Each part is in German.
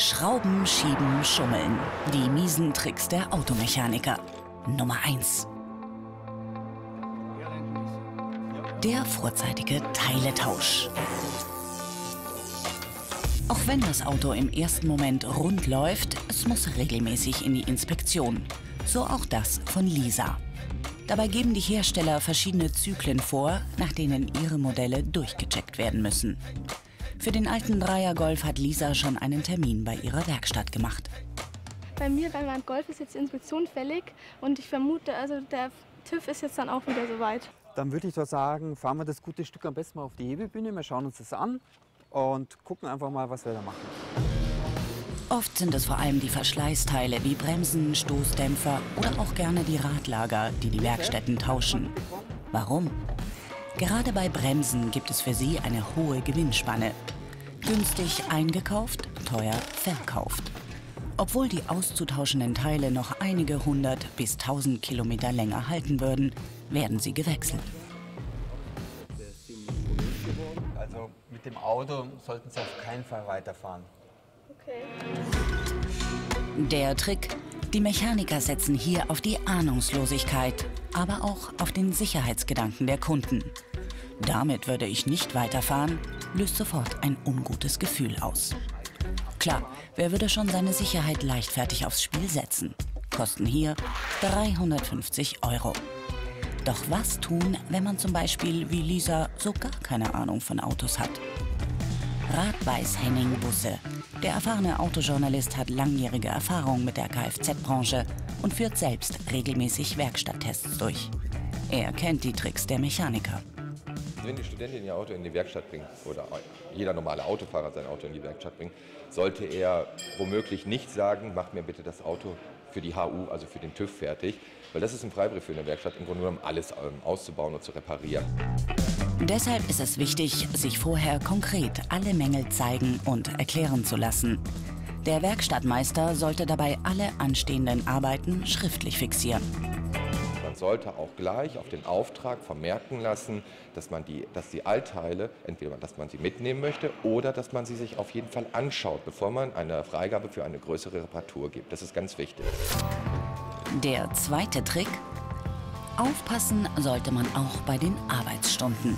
Schrauben, schieben, schummeln. Die miesen Tricks der Automechaniker. Nummer 1. Der vorzeitige Teiletausch. Auch wenn das Auto im ersten Moment rund läuft, es muss regelmäßig in die Inspektion. So auch das von Lisa. Dabei geben die Hersteller verschiedene Zyklen vor, nach denen ihre Modelle durchgecheckt werden müssen. Für den alten Dreier-Golf hat Lisa schon einen Termin bei ihrer Werkstatt gemacht. Bei mir, weil mein Golf ist jetzt die Inspektion fällig und ich vermute, also der TÜV ist jetzt dann auch wieder soweit. Dann würde ich doch sagen, fahren wir das gute Stück am besten mal auf die Hebebühne, wir schauen uns das an und gucken einfach mal, was wir da machen. Oft sind es vor allem die Verschleißteile wie Bremsen, Stoßdämpfer oder auch gerne die Radlager, die die Werkstätten tauschen. Warum? Gerade bei Bremsen gibt es für sie eine hohe Gewinnspanne. Günstig eingekauft, teuer verkauft. Obwohl die auszutauschenden Teile noch einige 100 bis 1000 Kilometer länger halten würden, werden sie gewechselt. Also mit dem Auto sollten Sie auf keinen Fall weiterfahren. Okay. Der Trick: Die Mechaniker setzen hier auf die Ahnungslosigkeit, aber auch auf den Sicherheitsgedanken der Kunden. Damit würde ich nicht weiterfahren, löst sofort ein ungutes Gefühl aus. Klar, wer würde schon seine Sicherheit leichtfertig aufs Spiel setzen? Kosten hier 350 €. Doch was tun, wenn man zum Beispiel wie Lisa so gar keine Ahnung von Autos hat? Rat weiß Henning Busse. Der erfahrene Autojournalist hat langjährige Erfahrung mit der Kfz-Branche und führt selbst regelmäßig Werkstatttests durch. Er kennt die Tricks der Mechaniker. Wenn die Studentin ihr Auto in die Werkstatt bringt oder jeder normale Autofahrer sein Auto in die Werkstatt bringt, sollte er womöglich nicht sagen, mach mir bitte das Auto für die HU, also für den TÜV, fertig. Weil das ist ein Freibrief für eine Werkstatt, im Grunde genommen alles auszubauen und zu reparieren. Deshalb ist es wichtig, sich vorher konkret alle Mängel zeigen und erklären zu lassen. Der Werkstattmeister sollte dabei alle anstehenden Arbeiten schriftlich fixieren. Man sollte auch gleich auf den Auftrag vermerken lassen, dass die Altteile, entweder dass man sie mitnehmen möchte oder dass man sie sich auf jeden Fall anschaut, bevor man eine Freigabe für eine größere Reparatur gibt. Das ist ganz wichtig. Der zweite Trick: Aufpassen sollte man auch bei den Arbeitsstunden.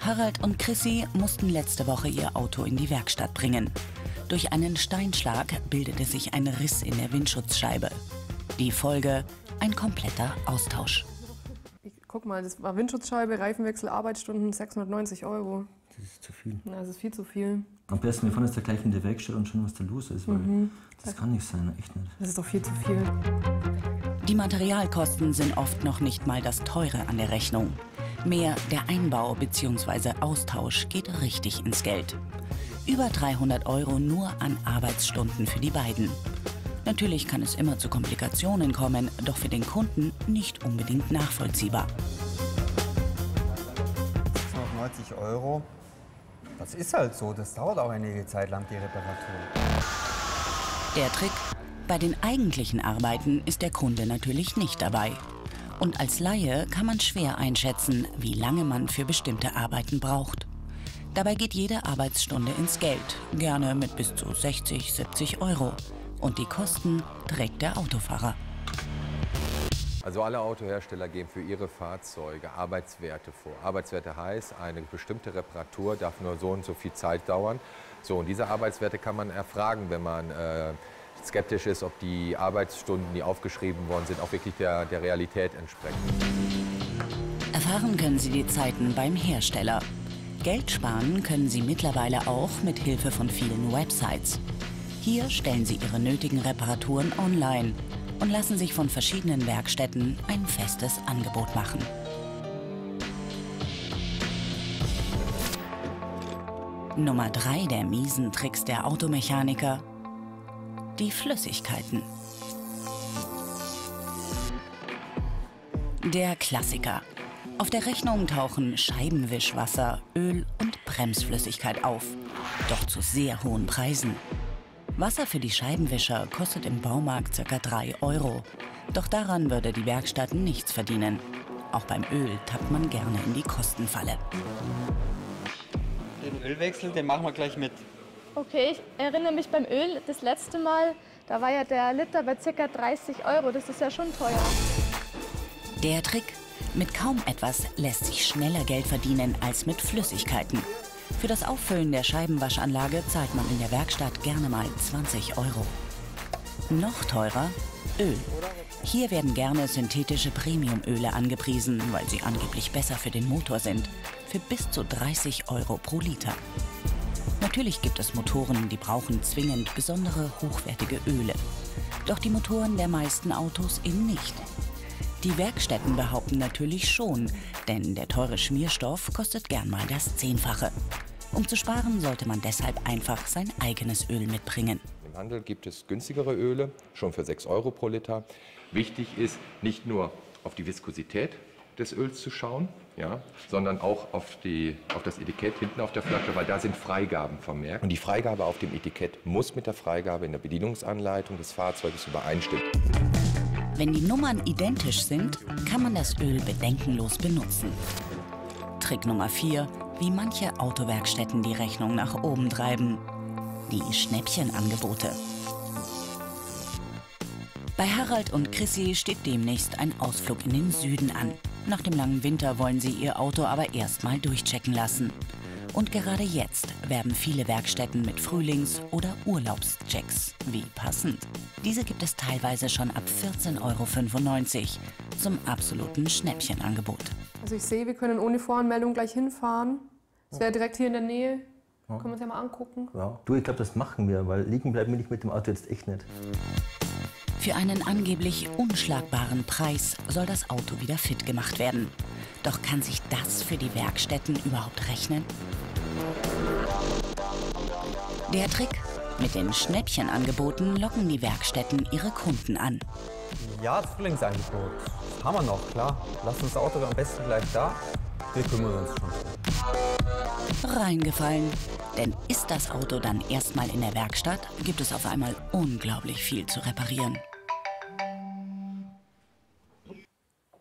Harald und Chrissy mussten letzte Woche ihr Auto in die Werkstatt bringen. Durch einen Steinschlag bildete sich ein Riss in der Windschutzscheibe. Die Folge: ein kompletter Austausch. Guck mal, das war Windschutzscheibe, Reifenwechsel, Arbeitsstunden, 690 €. Das ist zu viel. Ja, das ist viel zu viel. Am besten, wir fahren jetzt gleich in die Werkstatt und schauen, was da los ist, weil das kann nicht sein, echt nicht. Das ist doch viel zu viel. Die Materialkosten sind oft noch nicht mal das Teure an der Rechnung. Mehr der Einbau bzw. Austausch geht richtig ins Geld. Über 300 € nur an Arbeitsstunden für die beiden. Natürlich kann es immer zu Komplikationen kommen, doch für den Kunden nicht unbedingt nachvollziehbar. 690 €. Das ist halt so, das dauert auch einige Zeit lang, die Reparatur. Der Trick: Bei den eigentlichen Arbeiten ist der Kunde natürlich nicht dabei. Und als Laie kann man schwer einschätzen, wie lange man für bestimmte Arbeiten braucht. Dabei geht jede Arbeitsstunde ins Geld, gerne mit bis zu 60, 70 €. Und die Kosten trägt der Autofahrer. Also alle Autohersteller geben für ihre Fahrzeuge Arbeitswerte vor. Arbeitswerte heißt, eine bestimmte Reparatur darf nur so und so viel Zeit dauern. So, und diese Arbeitswerte kann man erfragen, wenn man skeptisch ist, ob die Arbeitsstunden, die aufgeschrieben worden sind, auch wirklich der Realität entsprechen. Erfahren können Sie die Zeiten beim Hersteller. Geld sparen können Sie mittlerweile auch mit Hilfe von vielen Websites. Hier stellen Sie Ihre nötigen Reparaturen online und lassen sich von verschiedenen Werkstätten ein festes Angebot machen. Nummer 3 der miesen Tricks der Automechaniker: die Flüssigkeiten. Der Klassiker. Auf der Rechnung tauchen Scheibenwischwasser, Öl und Bremsflüssigkeit auf, doch zu sehr hohen Preisen. Wasser für die Scheibenwischer kostet im Baumarkt ca. 3 €. Doch daran würde die Werkstatt nichts verdienen. Auch beim Öl tappt man gerne in die Kostenfalle. Den Ölwechsel, den machen wir gleich mit. Okay, ich erinnere mich beim Öl das letzte Mal, da war ja der Liter bei ca. 30 Euro, das ist ja schon teuer. Der Trick, mit kaum etwas lässt sich schneller Geld verdienen als mit Flüssigkeiten. Für das Auffüllen der Scheibenwaschanlage zahlt man in der Werkstatt gerne mal 20 Euro. Noch teurer, Öl. Hier werden gerne synthetische Premiumöle angepriesen, weil sie angeblich besser für den Motor sind. Für bis zu 30 Euro pro Liter. Natürlich gibt es Motoren, die brauchen zwingend besondere, hochwertige Öle. Doch die Motoren der meisten Autos eben nicht. Die Werkstätten behaupten natürlich schon, denn der teure Schmierstoff kostet gern mal das 10-fache. Um zu sparen, sollte man deshalb einfach sein eigenes Öl mitbringen. Im Handel gibt es günstigere Öle, schon für 6 Euro pro Liter. Wichtig ist, nicht nur auf die Viskosität des Öls zu schauen, ja, sondern auch auf das Etikett hinten auf der Flasche, weil da sind Freigaben vermerkt. Und die Freigabe auf dem Etikett muss mit der Freigabe in der Bedienungsanleitung des Fahrzeuges übereinstimmen. Wenn die Nummern identisch sind, kann man das Öl bedenkenlos benutzen. Trick Nummer 4, wie manche Autowerkstätten die Rechnung nach oben treiben. Die Schnäppchenangebote. Bei Harald und Chrissy steht demnächst ein Ausflug in den Süden an. Nach dem langen Winter wollen sie ihr Auto aber erstmal durchchecken lassen. Und gerade jetzt werben viele Werkstätten mit Frühlings- oder Urlaubschecks. Wie passend. Diese gibt es teilweise schon ab 14,95 Euro zum absoluten Schnäppchenangebot. Also ich sehe, wir können ohne Voranmeldung gleich hinfahren. Es wäre direkt hier in der Nähe. Ja. Können wir uns ja mal angucken. Ja. Du, ich glaube, das machen wir, weil liegen bleiben wir nicht mit dem Auto jetzt echt nicht. Für einen angeblich unschlagbaren Preis soll das Auto wieder fit gemacht werden. Doch kann sich das für die Werkstätten überhaupt rechnen? Der Trick? Mit den Schnäppchenangeboten locken die Werkstätten ihre Kunden an. Ja, Frühlingsangebot. Haben wir noch, klar. Lass uns das Auto am besten gleich da. Wir kümmern uns schon. Reingefallen. Denn ist das Auto dann erstmal in der Werkstatt, gibt es auf einmal unglaublich viel zu reparieren.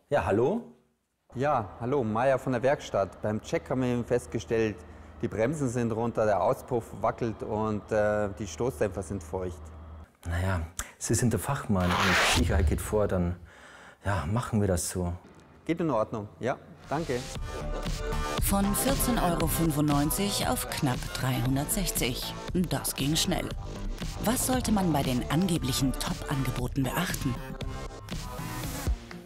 Ja, hallo? Ja, hallo, Maja von der Werkstatt. Beim Check haben wir eben festgestellt, die Bremsen sind runter, der Auspuff wackelt und die Stoßdämpfer sind feucht. Naja, Sie sind der Fachmann und Sicherheit geht vor, dann ja, machen wir das so. Geht in Ordnung, ja, danke. Von 14,95 Euro auf knapp 360. Das ging schnell. Was sollte man bei den angeblichen Top-Angeboten beachten?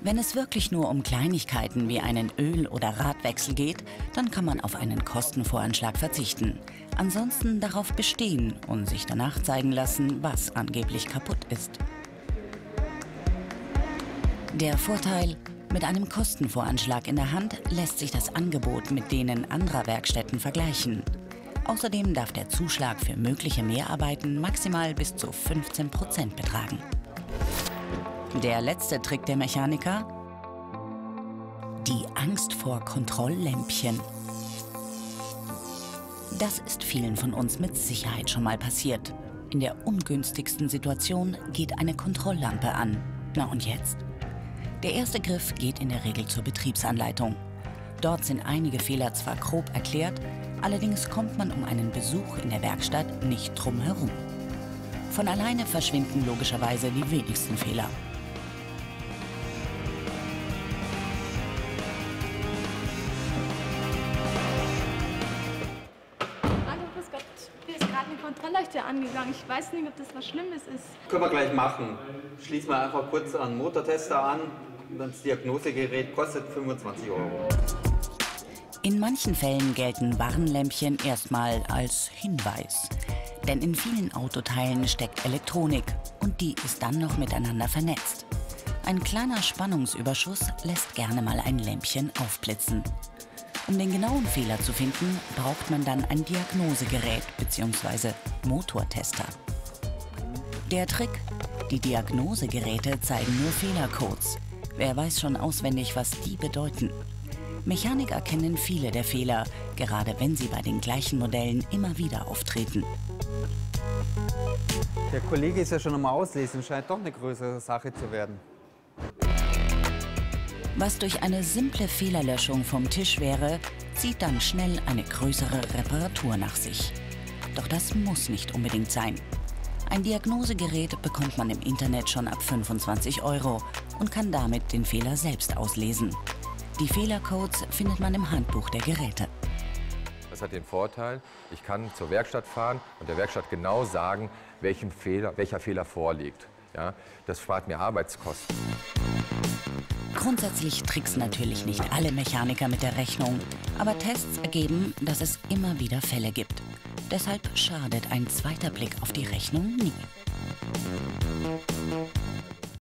Wenn es wirklich nur um Kleinigkeiten wie einen Öl- oder Radwechsel geht, dann kann man auf einen Kostenvoranschlag verzichten. Ansonsten darauf bestehen und sich danach zeigen lassen, was angeblich kaputt ist. Der Vorteil: Mit einem Kostenvoranschlag in der Hand lässt sich das Angebot mit denen anderer Werkstätten vergleichen. Außerdem darf der Zuschlag für mögliche Mehrarbeiten maximal bis zu 15% betragen. Der letzte Trick der Mechaniker? Die Angst vor Kontrolllämpchen. Das ist vielen von uns mit Sicherheit schon mal passiert. In der ungünstigsten Situation geht eine Kontrolllampe an. Na und jetzt? Der erste Griff geht in der Regel zur Betriebsanleitung. Dort sind einige Fehler zwar grob erklärt, allerdings kommt man um einen Besuch in der Werkstatt nicht drum herum. Von alleine verschwinden logischerweise die wenigsten Fehler. Hallo, grüß Gott. Mir ist gerade eine Kontrollleuchte angegangen. Ich weiß nicht, ob das was Schlimmes ist. Können wir gleich machen. Schließen wir einfach kurz einen Motortester an. Das Diagnosegerät kostet 25 Euro. In manchen Fällen gelten Warnlämpchen erstmal als Hinweis. Denn in vielen Autoteilen steckt Elektronik und die ist dann noch miteinander vernetzt. Ein kleiner Spannungsüberschuss lässt gerne mal ein Lämpchen aufblitzen. Um den genauen Fehler zu finden, braucht man dann ein Diagnosegerät bzw. Motortester. Der Trick: Die Diagnosegeräte zeigen nur Fehlercodes. Wer weiß schon auswendig, was die bedeuten. Mechaniker kennen viele der Fehler, gerade wenn sie bei den gleichen Modellen immer wieder auftreten. Der Kollege ist ja schon am Auslesen, scheint doch eine größere Sache zu werden. Was durch eine simple Fehlerlöschung vom Tisch wäre, zieht dann schnell eine größere Reparatur nach sich. Doch das muss nicht unbedingt sein. Ein Diagnosegerät bekommt man im Internet schon ab 25 € und kann damit den Fehler selbst auslesen. Die Fehlercodes findet man im Handbuch der Geräte. Das hat den Vorteil, ich kann zur Werkstatt fahren und der Werkstatt genau sagen, welcher Fehler vorliegt. Ja, das spart mir Arbeitskosten. Grundsätzlich tricksen natürlich nicht alle Mechaniker mit der Rechnung, aber Tests ergeben, dass es immer wieder Fälle gibt. Deshalb schadet ein zweiter Blick auf die Rechnung nie.